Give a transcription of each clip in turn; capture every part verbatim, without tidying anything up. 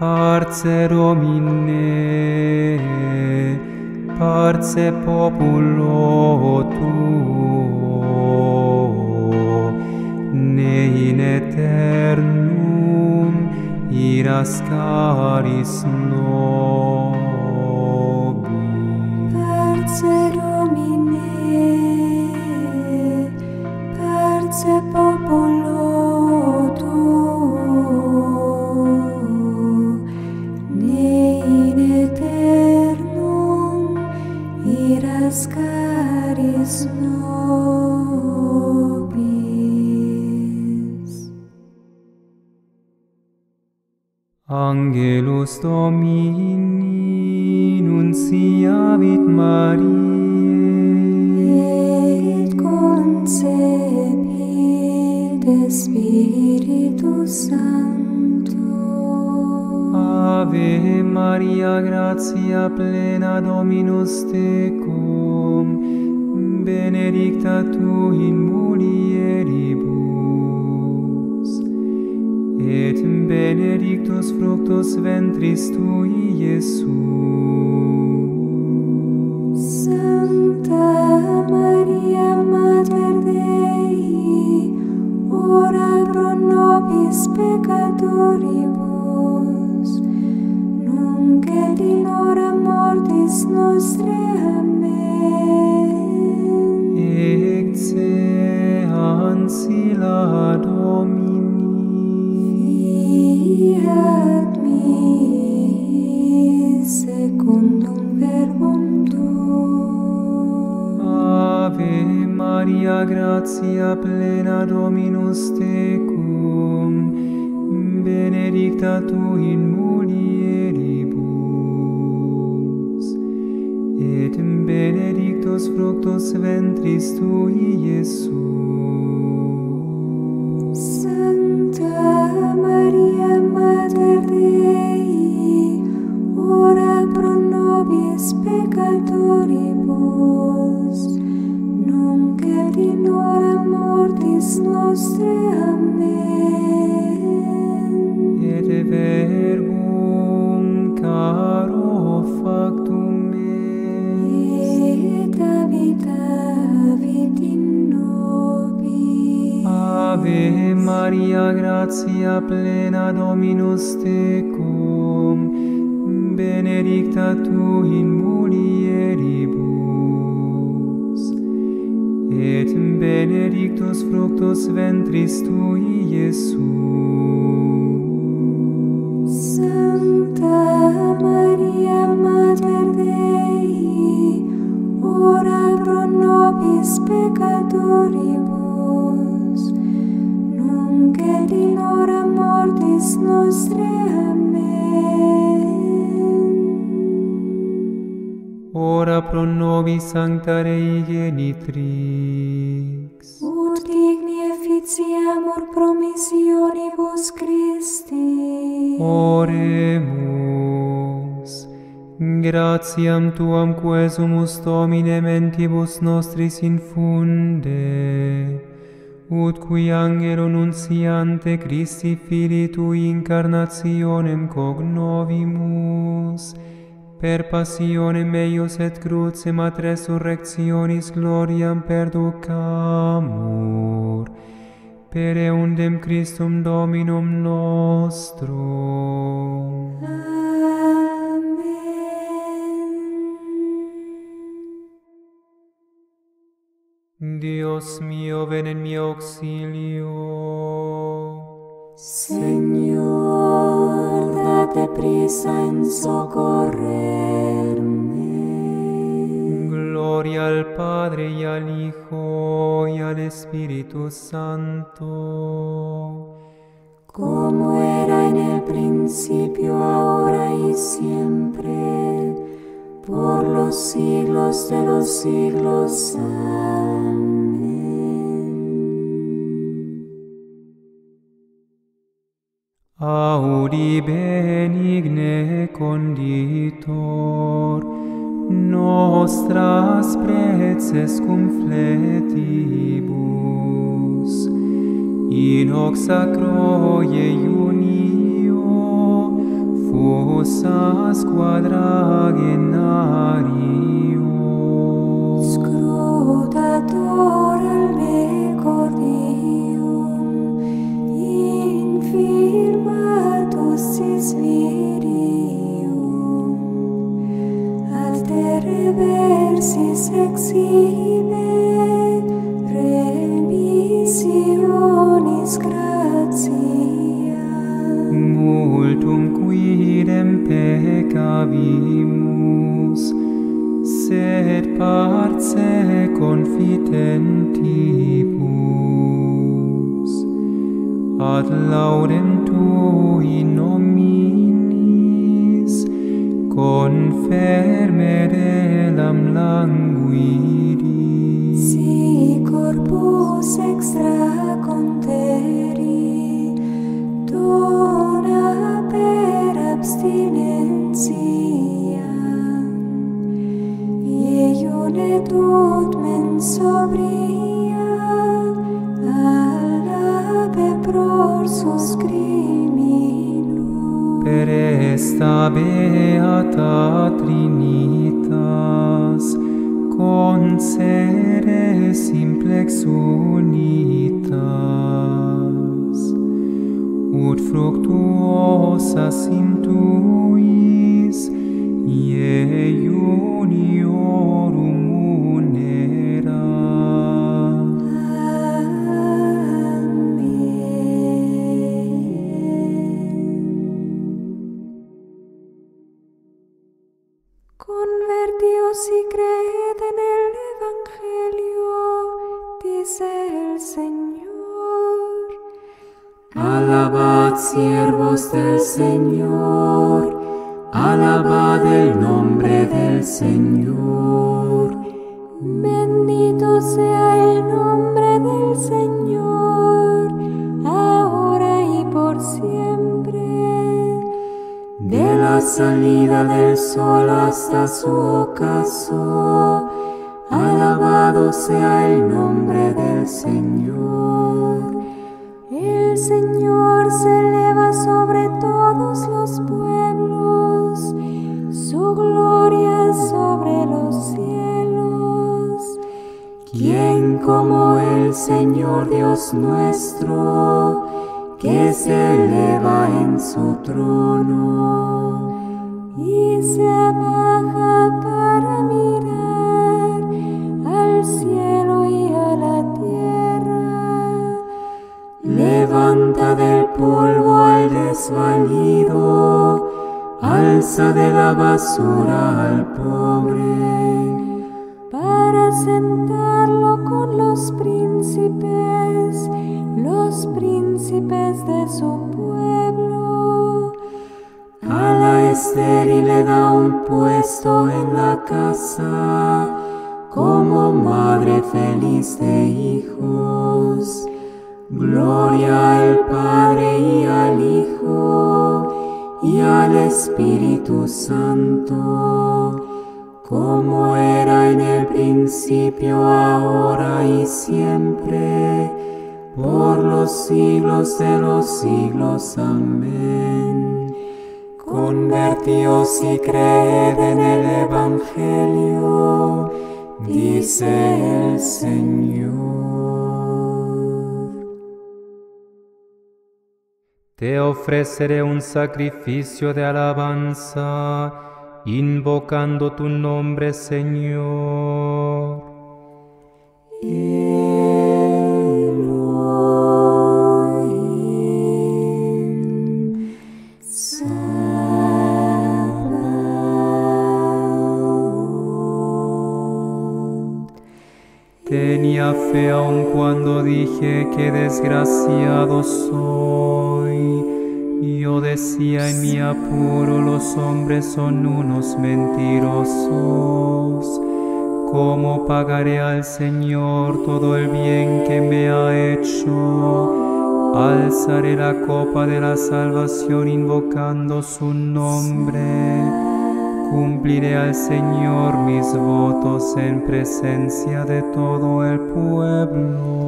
Parce Domine, parce Populo Tuo, ne in aeternum ira scaris nobis. Parce Domine, parce Populo Tuo, Scaris nobis. Angelus Domini nunciavit Mariae, et concepit de Spiritu Sancto. Ave Maria, gratia plena, Dominus tecum, benedicta tu in mulieribus, et benedictus fructus ventris tui, Iesus. Santa Maria, Mater Dei, ora pro nobis peccatoribus, nunc et in hora mortis nostre, amen. Sila Domini. Fiat mihi secundum verbum tuum. Ave Maria, gratia plena, Dominus tecum, benedicta tu in mulieribus, et benedictus fructus ventris tui, Iesus. Plena, Dominus tecum, benedicta tu in mulieribus, et benedictus fructus ventris tui, Iesus. Santa Maria, Mater Dei, ora pro nobis peccatoribus, nunc et in hora mortis nostre, amen. Ora pro nobis, Sanctare Igenitrix, ut digni efficiamur promissionibus Christi. Oremus. Gratiam tuam quesumus Domine mentibus nostris infunde, ut qui angelo nunciante Christi Filii Tui incarnationem cognovimus, per passionem eius et crucem ad resurrectionis gloriam perducamur, per eundem Christum Dominum nostrum. Dios mío, ven en mi auxilio. Señor, date prisa en socorrerme. Gloria al Padre, y al Hijo, y al Espíritu Santo. Como era en el principio, ahora y siempre, por los siglos de los siglos. Amén. Audi benigne conditor, nostras preces cum fletibus, in hoc sacro iunio, Osas quadragenarium scrutator mecordium infirmatus sis virium alter reversis exhibe remissionis gratia multum quidem peccavimus, sed parce confitentibus, ad laudem tui nominis, conferme delam languidi. Si corpus extra conteri, dona per abstinentia, iune tut mens sobria, alla pepror suscriminum. Per esta beata Trinitas, concede simplex unitas, ut fructuosas in tuis, ie uniorum unera. Amen. Convertíos y creed en el Evangelio, dice el Señor. Alabad, siervos del Señor, alabad el nombre del Señor. Bendito sea el nombre del Señor, ahora y por siempre. De la salida del sol hasta su ocaso, alabado sea el nombre del Señor. El Señor se eleva sobre todos los pueblos, su gloria sobre los cielos. ¿Quién como el Señor Dios nuestro, que se eleva en su trono y se abaja para mirar al cielo y a la tierra? Levanta del polvo al desvalido, alza de la basura al pobre, para sentarlo con los príncipes, los príncipes de su pueblo. A la estéril le da un puesto en la casa, como madre feliz de hijos. Gloria al Padre y al Hijo y al Espíritu Santo, como era en el principio, ahora y siempre, por los siglos de los siglos. Amén. Convertíos y creed en el Evangelio, dice el Señor. Te ofreceré un sacrificio de alabanza, invocando tu nombre, Señor. Elohim, Sabaoth. Tenía fe aun cuando dije que desgraciado soy. Yo decía en mi apuro, los hombres son unos mentirosos. ¿Cómo pagaré al Señor todo el bien que me ha hecho? Alzaré la copa de la salvación invocando su nombre. Cumpliré al Señor mis votos en presencia de todo el pueblo.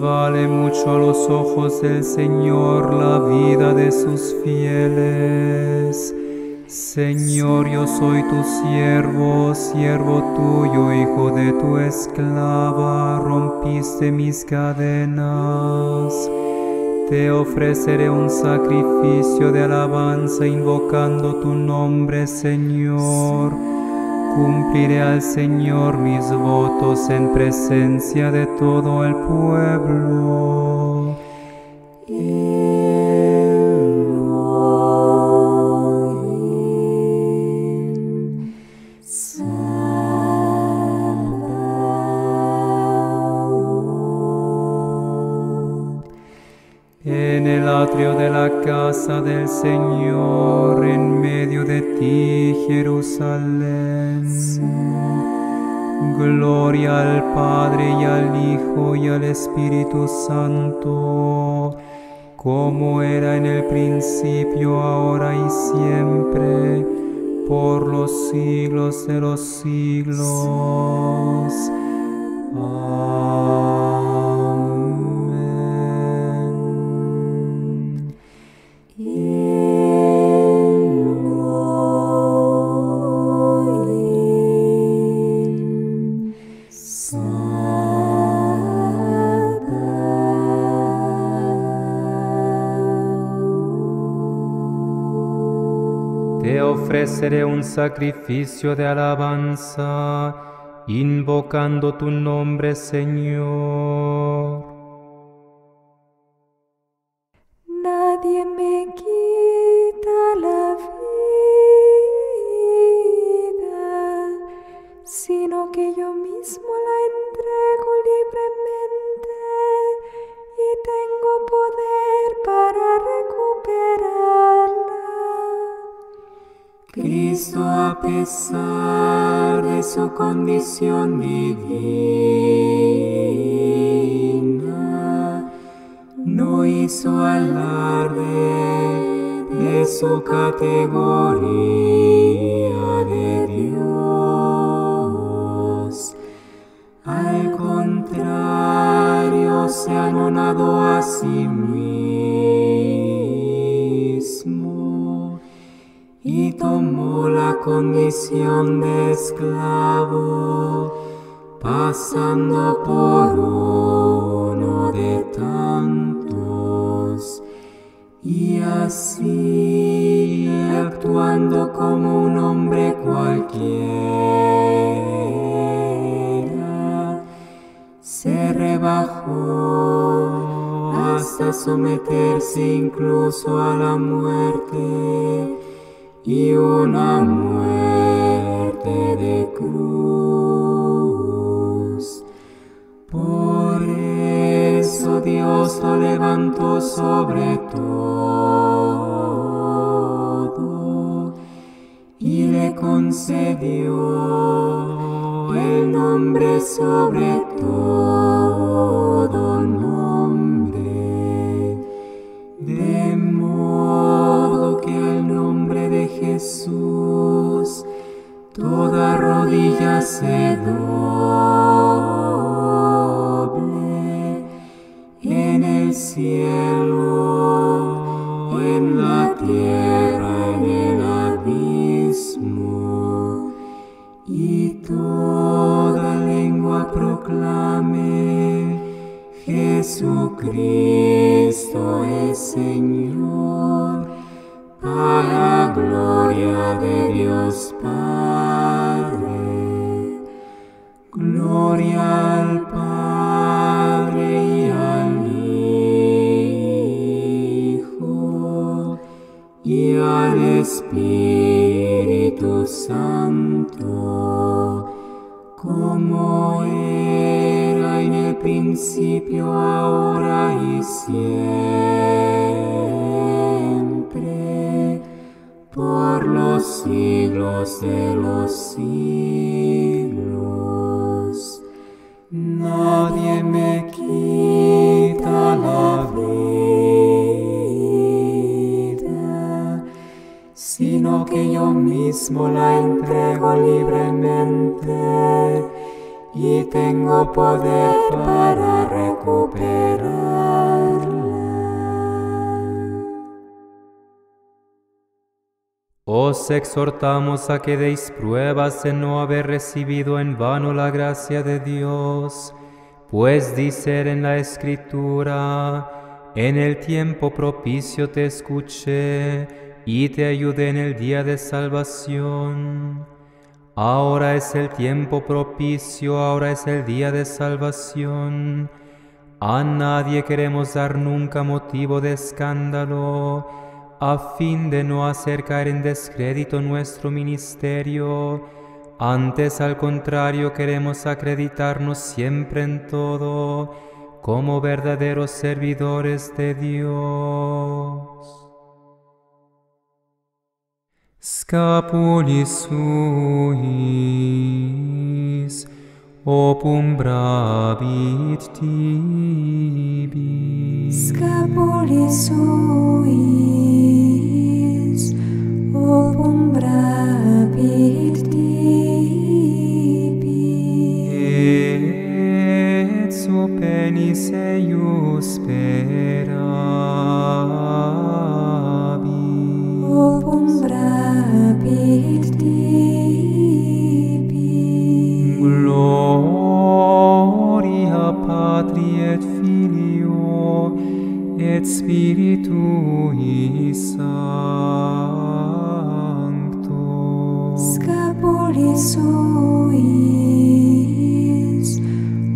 vale mucho a los ojos del Señor la vida de sus fieles. Señor, yo soy tu siervo, siervo tuyo, hijo de tu esclava, rompiste mis cadenas. Te ofreceré un sacrificio de alabanza invocando tu nombre, Señor. Cumpliré al Señor mis votos en presencia de todo el pueblo. En el atrio de la casa del Señor, en medio de ti, Jerusalén. Gloria al Padre y al Hijo y al Espíritu Santo, como era en el principio, ahora y siempre, por los siglos de los siglos. Amén. Ofreceré un sacrificio de alabanza, invocando tu nombre, Señor. Nadie me quita la vida, sino que yo mismo la entrego libremente y tengo poder para recuperarla. Cristo, a pesar de su condición divina, no hizo alarde de su categoría de Dios. Al contrario, se anonadó a sí mismo y tomó la condición de esclavo, pasando por uno de tantos, y así, actuando como un hombre cualquiera, se rebajó hasta someterse incluso a la muerte, y una muerte de cruz. Por eso Dios lo levantó sobre todo y le concedió el nombre sobre todo nombre, de modo que el nombre de Jesús toda rodilla se doble, en el cielo, en la tierra, en el abismo, y toda lengua proclame: Jesucristo es Señor, para gloria de Dios Padre. Gloria al Padre y al Hijo y al Espíritu Santo, como era en el principio, ahora y siempre, por los siglos de los siglos. Nadie me quita la vida, sino que yo mismo la entrego libremente y tengo poder para recuperarla. Os exhortamos a que deis pruebas de no haber recibido en vano la gracia de Dios, pues dice en la Escritura, en el tiempo propicio te escuché y te ayudé en el día de salvación. Ahora es el tiempo propicio, ahora es el día de salvación. A nadie queremos dar nunca motivo de escándalo, a fin de no hacer caer en descrédito nuestro ministerio. Antes, al contrario, queremos acreditarnos siempre en todo como verdaderos servidores de Dios. Scapulis suis opum brabit tibi. Scapulis suis opum brabit tibi. Et sopenis eius perabit. Opum brabit tibi. Gloria Patri et Filio et Spiritui Sancto. Scapulis suis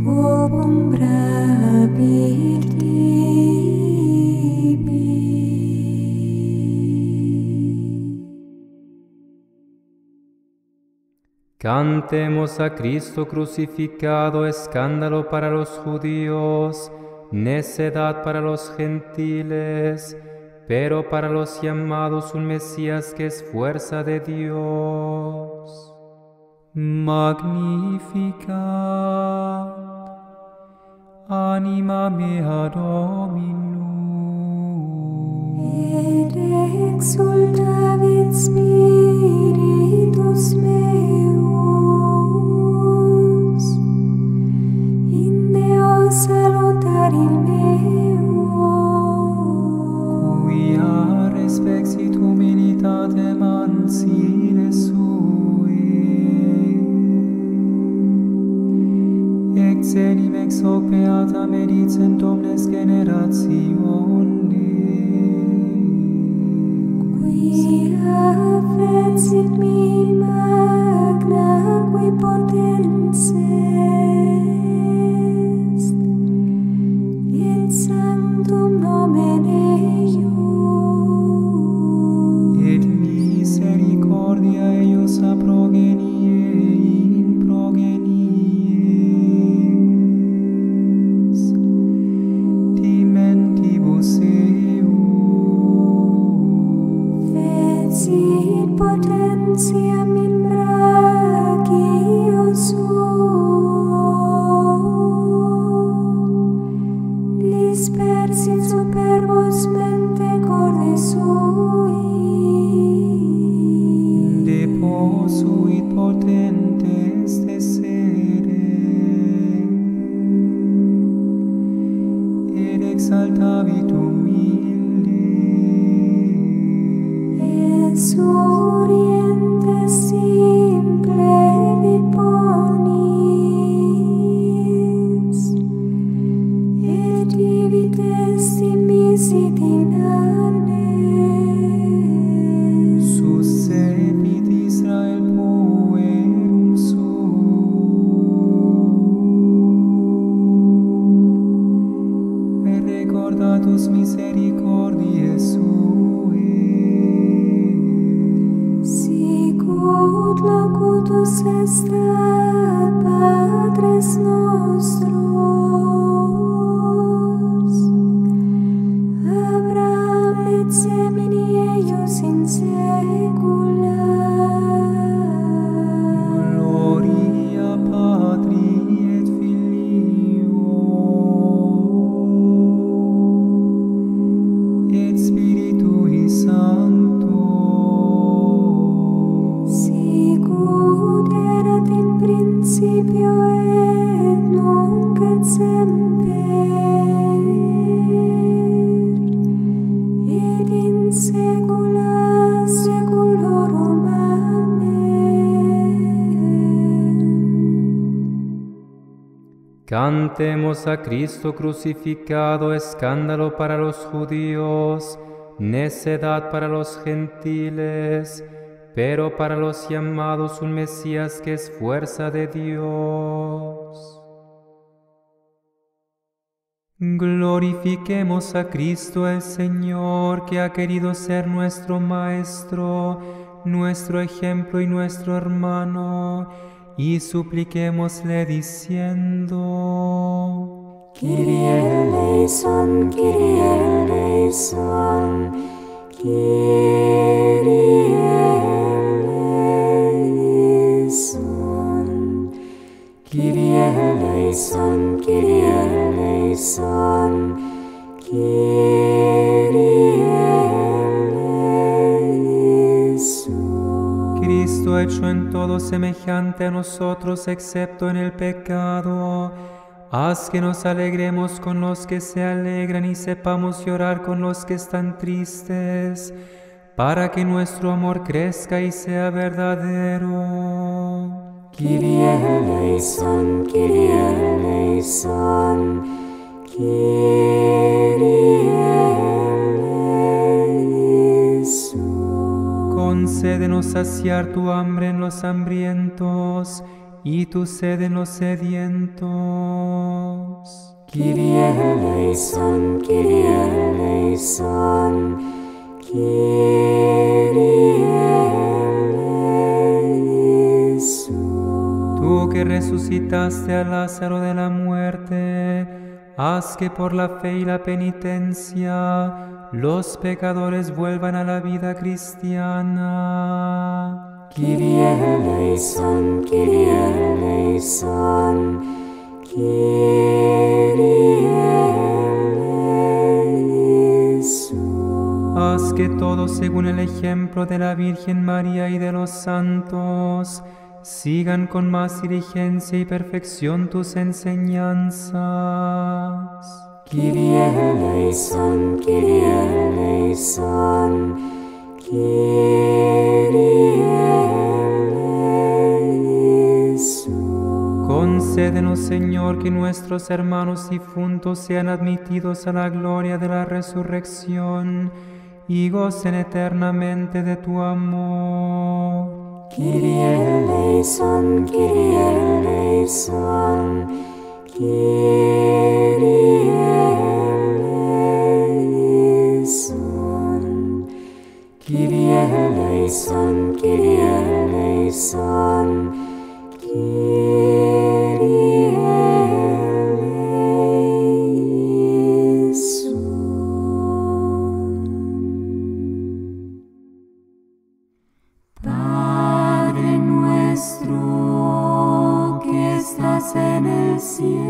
opum brabit tibi. Cantemos a Cristo crucificado, escándalo para los judíos, necedad para los gentiles, pero para los llamados un Mesías que es fuerza de Dios. Magnificat, anima mea Dominum, et exultavit spiritus meus. Salutari meo, quia respexit humilitatem ancile sui, ex enim ex hoc beata medicent omnes generationes, quia fensit mihi magna qui potens. Sanctum nomen eius, et misericordia eius a progenie in progenies timentibus eius. Fecit potentiam in brachios suos, dispersi superbos mentecordes sui, deposuit potentes desere, ed exaltavit humilde, et surientes simple vit ponis, misit in anne. Suscepit Israel poerum suum, et recordatus misericordiae suae. Sic ut locutus estat Patres nostrum, semini eius in saecula. Gloria Patri et Filio et Spiritui Sancto. Sic ut erat in principio et Cantemos a Cristo crucificado, escándalo para los judíos, necedad para los gentiles, pero para los llamados un Mesías que es fuerza de Dios. Glorifiquemos a Cristo el Señor, que ha querido ser nuestro Maestro, nuestro ejemplo y nuestro hermano, y supliquémosle diciendo: Kyrie eleison, Kyrie eleison, Kyrie eleison, Kyrie eleison, Kyrie eleison, Kyrie eleison. Cristo hecho en todo semejante a nosotros, excepto en el pecado, haz que nos alegremos con los que se alegran y sepamos llorar con los que están tristes, para que nuestro amor crezca y sea verdadero. Kyrie eleison, Kyrie eleison, Kyrie eleison. Concédenos saciar tu hambre en los hambrientos y tu sed en los sedientos. Kyrie eleison, Kyrie eleison, Kyrie eleison. Tú que resucitaste a Lázaro de la muerte, haz que por la fe y la penitencia los pecadores vuelvan a la vida cristiana. Kyrie eleison, Kyrie eleison, Kyrie eleison. Haz que todos, según el ejemplo de la Virgen María y de los santos, sigan con más diligencia y perfección tus enseñanzas. Kyrie eleison, Kyrie eleison, Kyrie eleison. Concédenos, Señor, que nuestros hermanos difuntos sean admitidos a la gloria de la resurrección y gocen eternamente de tu amor. Kyrie eleison, Kyrie eleison, Kyrie eleison, Kyrie eleison, Kyrie eleison, Kyrie eleison. Padre nuestro que estás en el cielo,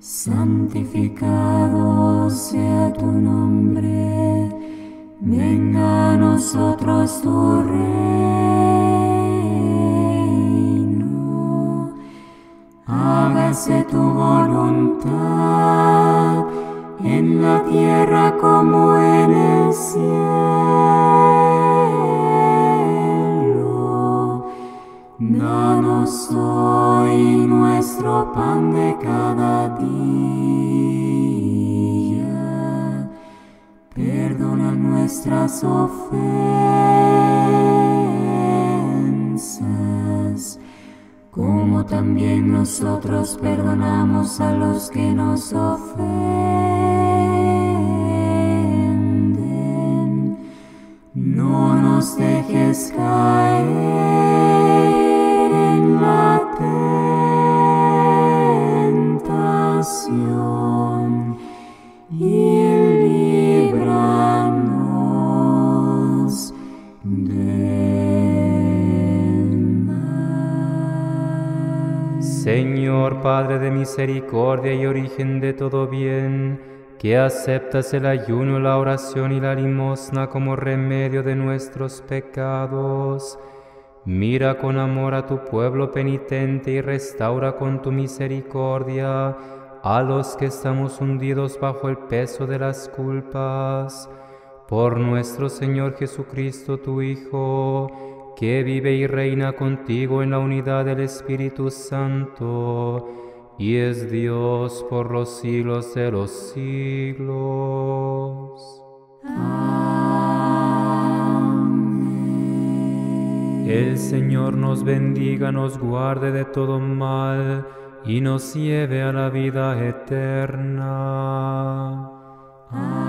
santificado sea tu nombre, venga a nosotros tu reino, hágase tu voluntad en la tierra como en el cielo. Danos hoy nuestro pan de cada día, perdona nuestras ofensas, como también nosotros perdonamos a los que nos ofenden. No nos dejes caer en la tentación y líbranos del mal. Señor, Padre de misericordia y origen de todo bien, que aceptas el ayuno, la oración y la limosna como remedio de nuestros pecados, Mira con amor a tu pueblo penitente y restaura con tu misericordia a los que estamos hundidos bajo el peso de las culpas. Por nuestro Señor Jesucristo, tu Hijo, que vive y reina contigo en la unidad del Espíritu Santo, y es Dios por los siglos de los siglos. Amén. El Señor nos bendiga, nos guarde de todo mal y nos lleve a la vida eterna. Amén.